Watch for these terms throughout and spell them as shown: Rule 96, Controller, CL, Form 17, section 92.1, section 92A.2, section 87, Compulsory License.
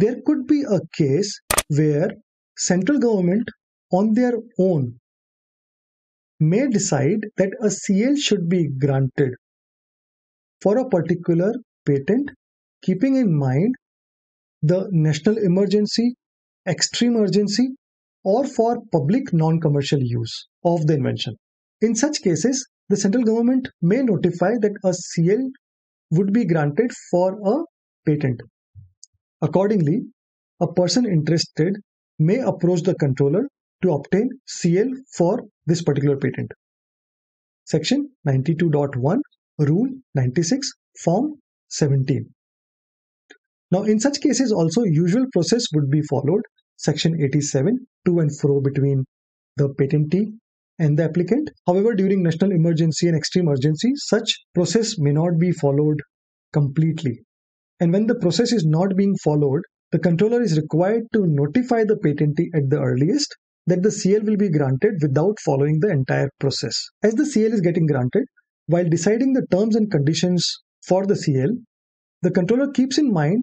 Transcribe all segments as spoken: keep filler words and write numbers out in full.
there could be a case where central government on their own may decide that a C L should be granted for a particular patent, keeping in mind the national emergency, extreme urgency, or for public non-commercial use of the invention. In such cases, the central government may notify that a C L would be granted for a patent. Accordingly, a person interested may approach the controller to obtain C L for this particular patent. Section ninety-two point one, Rule ninety-six, Form seventeen. Now, in such cases also, usual process would be followed. Section eighty-seven, to and fro between the patentee and the applicant. However, during national emergency and extreme urgency, such process may not be followed completely. And when the process is not being followed, the controller is required to notify the patentee at the earliest that the C L will be granted without following the entire process. As the C L is getting granted, while deciding the terms and conditions for the C L, the controller keeps in mind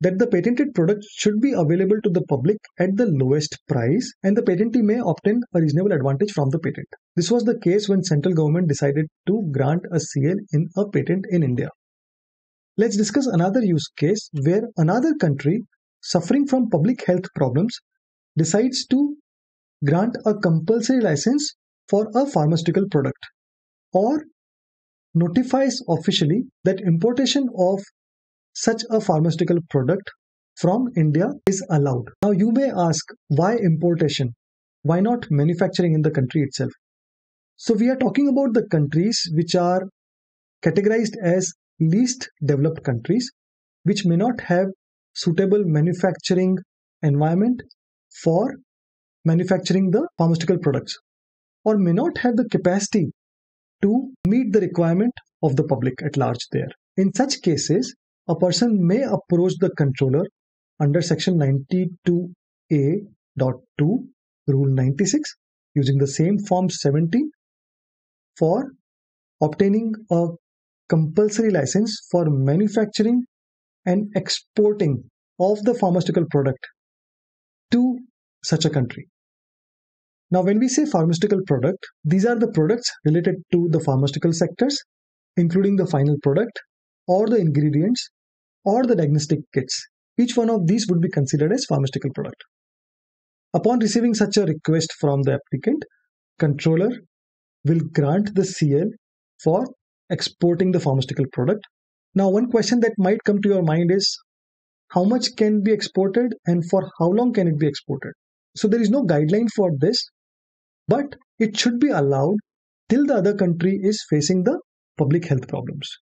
that the patented product should be available to the public at the lowest price, and the patentee may obtain a reasonable advantage from the patent. This was the case when central government decided to grant a C L in a patent in India. Let's discuss another use case where another country suffering from public health problems decides to grant a compulsory license for a pharmaceutical product or notifies officially that importation of such a pharmaceutical product from India is allowed. Now you may ask, why importation? Why not manufacturing in the country itself? So we are talking about the countries which are categorized as least developed countries, which may not have suitable manufacturing environment for manufacturing the pharmaceutical products, or may not have the capacity to meet the requirement of the public at large there. In such cases, a person may approach the controller under section ninety-two A point two, Rule ninety-six, using the same Form seventeen for obtaining a compulsory license for manufacturing and exporting of the pharmaceutical product to such a country. Now, when we say pharmaceutical product, these are the products related to the pharmaceutical sectors, including the final product, or the ingredients, or the diagnostic kits. Each one of these would be considered as pharmaceutical product. Upon receiving such a request from the applicant, controller will grant the C L for exporting the pharmaceutical product. Now, one question that might come to your mind is, how much can be exported and for how long can it be exported? So there is no guideline for this, but it should be allowed till the other country is facing the public health problems.